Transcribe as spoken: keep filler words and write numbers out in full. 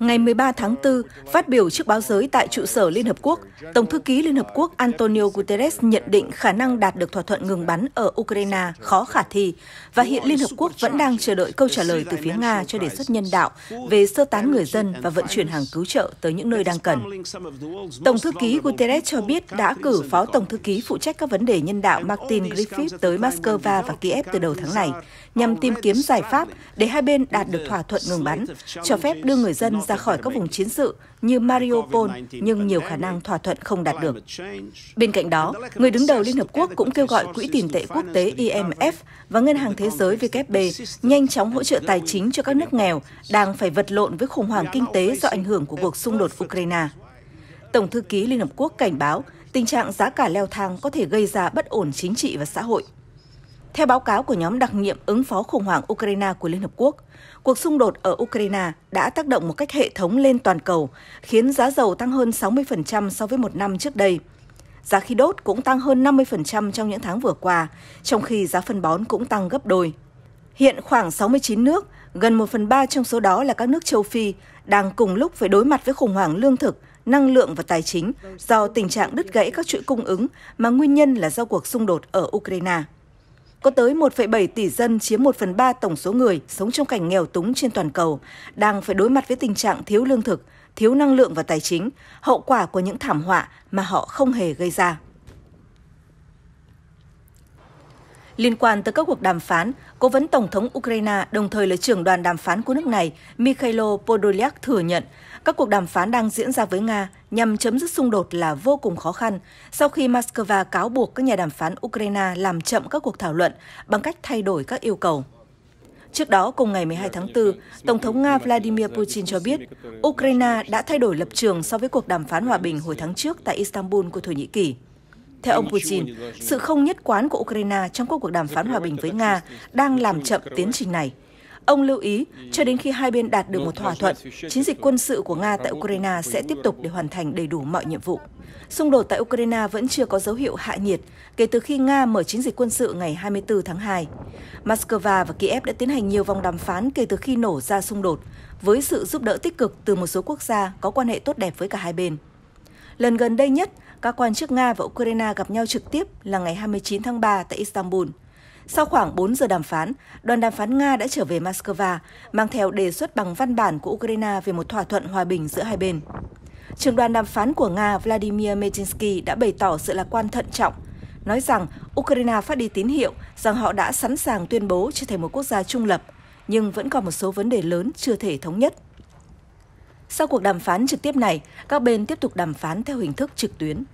Ngày mười ba tháng tư, phát biểu trước báo giới tại trụ sở Liên Hợp Quốc, Tổng thư ký Liên Hợp Quốc Antonio Guterres nhận định khả năng đạt được thỏa thuận ngừng bắn ở Ukraine khó khả thi, và hiện Liên Hợp Quốc vẫn đang chờ đợi câu trả lời từ phía Nga cho đề xuất nhân đạo về sơ tán người dân và vận chuyển hàng cứu trợ tới những nơi đang cần. Tổng thư ký Guterres cho biết đã cử Phó Tổng thư ký phụ trách các vấn đề nhân đạo Martin Griffith tới Moscow và Kiev từ đầu tháng này, nhằm tìm kiếm giải pháp để hai bên đạt được thỏa thuận ngừng bắn, cho phép đưa người dân ra khỏi các vùng chiến sự như Mariupol, nhưng nhiều khả năng thỏa thuận không đạt được. Bên cạnh đó, người đứng đầu Liên Hợp Quốc cũng kêu gọi Quỹ tiền tệ quốc tế I M F và Ngân hàng Thế giới W B nhanh chóng hỗ trợ tài chính cho các nước nghèo đang phải vật lộn với khủng hoảng kinh tế do ảnh hưởng của cuộc xung đột Ukraine. Tổng thư ký Liên Hợp Quốc cảnh báo tình trạng giá cả leo thang có thể gây ra bất ổn chính trị và xã hội. Theo báo cáo của nhóm đặc nhiệm ứng phó khủng hoảng Ukraine của Liên Hợp Quốc, cuộc xung đột ở Ukraine đã tác động một cách hệ thống lên toàn cầu, khiến giá dầu tăng hơn sáu mươi phần trăm so với một năm trước đây. Giá khí đốt cũng tăng hơn năm mươi phần trăm trong những tháng vừa qua, trong khi giá phân bón cũng tăng gấp đôi. Hiện khoảng sáu mươi chín nước, gần một phần ba trong số đó là các nước châu Phi, đang cùng lúc phải đối mặt với khủng hoảng lương thực, năng lượng và tài chính do tình trạng đứt gãy các chuỗi cung ứng mà nguyên nhân là do cuộc xung đột ở Ukraine. Có tới một phẩy bảy tỷ dân chiếm một phần ba tổng số người sống trong cảnh nghèo túng trên toàn cầu, đang phải đối mặt với tình trạng thiếu lương thực, thiếu năng lượng và tài chính, hậu quả của những thảm họa mà họ không hề gây ra. Liên quan tới các cuộc đàm phán, Cố vấn Tổng thống Ukraine đồng thời là trưởng đoàn đàm phán của nước này, Mykhailo Podolyak thừa nhận các cuộc đàm phán đang diễn ra với Nga nhằm chấm dứt xung đột là vô cùng khó khăn sau khi Moscow cáo buộc các nhà đàm phán Ukraine làm chậm các cuộc thảo luận bằng cách thay đổi các yêu cầu. Trước đó, cùng ngày mười hai tháng tư, Tổng thống Nga Vladimir Putin cho biết Ukraine đã thay đổi lập trường so với cuộc đàm phán hòa bình hồi tháng trước tại Istanbul của Thổ Nhĩ Kỳ. Theo ông Putin, sự không nhất quán của Ukraine trong các cuộc đàm phán hòa bình với Nga đang làm chậm tiến trình này. Ông lưu ý, cho đến khi hai bên đạt được một thỏa thuận, chiến dịch quân sự của Nga tại Ukraine sẽ tiếp tục để hoàn thành đầy đủ mọi nhiệm vụ. Xung đột tại Ukraine vẫn chưa có dấu hiệu hạ nhiệt kể từ khi Nga mở chiến dịch quân sự ngày hai mươi tư tháng hai. Moscow và Kiev đã tiến hành nhiều vòng đàm phán kể từ khi nổ ra xung đột, với sự giúp đỡ tích cực từ một số quốc gia có quan hệ tốt đẹp với cả hai bên. Lần gần đây nhất, các quan chức Nga và Ukraine gặp nhau trực tiếp là ngày hai mươi chín tháng ba tại Istanbul. Sau khoảng bốn giờ đàm phán, đoàn đàm phán Nga đã trở về Moscow, mang theo đề xuất bằng văn bản của Ukraine về một thỏa thuận hòa bình giữa hai bên. Trưởng đoàn đàm phán của Nga Vladimir Medinsky đã bày tỏ sự lạc quan thận trọng, nói rằng Ukraine phát đi tín hiệu rằng họ đã sẵn sàng tuyên bố trở thành một quốc gia trung lập, nhưng vẫn còn một số vấn đề lớn chưa thể thống nhất. Sau cuộc đàm phán trực tiếp này, các bên tiếp tục đàm phán theo hình thức trực tuyến.